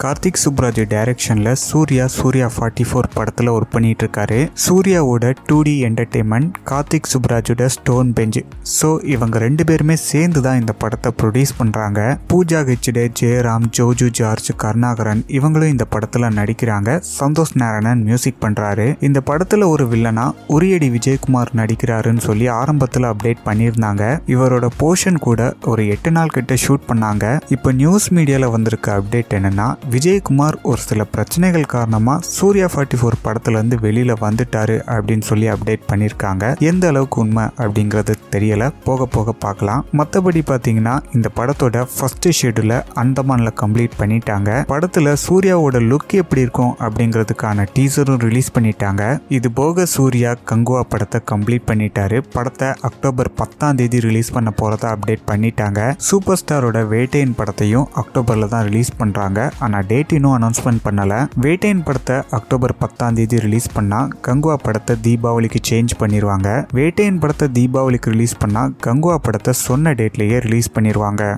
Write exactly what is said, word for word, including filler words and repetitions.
Karthik Subbaraj directionல Suriya Suriya forty-four படத்துல work பண்ணிட்டு இருக்காரு. சூர்யாவோட two D Entertainment, கார்த்திக் சுப்ராஜோட ஸ்டோன் பெஞ்ச். சோ இவங்க ரெண்டு பேருமே சேர்ந்து தான் இந்த படத்தை ப்ரொடியூஸ் பண்றாங்க. பூஜா ஹெச்டே, ஜெயராம், ஜோஜு ஜார்ஜ், கர்ணாகரன் இவங்களும் இந்த படத்துல நடிக்கிறாங்க. சந்தோஷ் நாராயணன் மியூசிக் பண்றாரு. இந்த படத்துல ஒரு வில்லனா உரியடி விஜயகுமார் நடிக்கிறாருன்னு சொல்லி ஆரம்பத்துல அப்டேட் பண்ணிருந்தாங்க. இவரோட போர்ஷன் கூட ஒரு எட்டு நாள் கிட்ட ஷூட் பண்ணாங்க. இப்போ நியூஸ் மீடியால வந்திருக்க அப்டேட் என்னன்னா விஜயகுமார் ஒரு சில பிரச்சனைகள் காரணமா சூர்யா forty-four படத்துல இருந்து வெளியில வந்துட்டாரு அப்படின்னு சொல்லி அப்டேட் பண்ணிருக்காங்க. எந்த அளவுக்கு உண்மை அப்படிங்கிறது தெரியல, போக போக பார்க்கலாம். மற்றபடி பாத்தீங்கன்னா இந்த படத்தோட ஃபர்ஸ்ட் ஷெட்யூல அந்தமான்ல கம்ப்ளீட் பண்ணிட்டாங்க. படத்துல சூர்யாவோட லுக் எப்படி இருக்கும் அப்படிங்கிறதுக்கான டீசரும் ரிலீஸ் பண்ணிட்டாங்க. இது போக சூர்யா கங்குவா படத்தை கம்ப்ளீட் பண்ணிட்டாரு. படத்தை அக்டோபர் பத்தாம் தேதி ரிலீஸ் பண்ண போறதா அப்டேட் பண்ணிட்டாங்க. சூப்பர் ஸ்டாரோட வேட்டையின் படத்தையும் அக்டோபர்ல தான் ரிலீஸ் பண்றாங்க. நான் டேட் இன்னும் அனௌன்ஸ்மெண்ட் பண்ணல. வேட்டையின் படத்தை அக்டோபர் பத்தாம் தேதி ரிலீஸ் பண்ணா கங்குவா படத்தை தீபாவளிக்கு சேஞ்ச் பண்ணிடுவாங்க. வேட்டையின் படத்தை தீபாவளிக்கு ரிலீஸ் பண்ணா கங்குவா படத்தை சொன்ன டேட்லயே ரிலீஸ் பண்ணிடுவாங்க.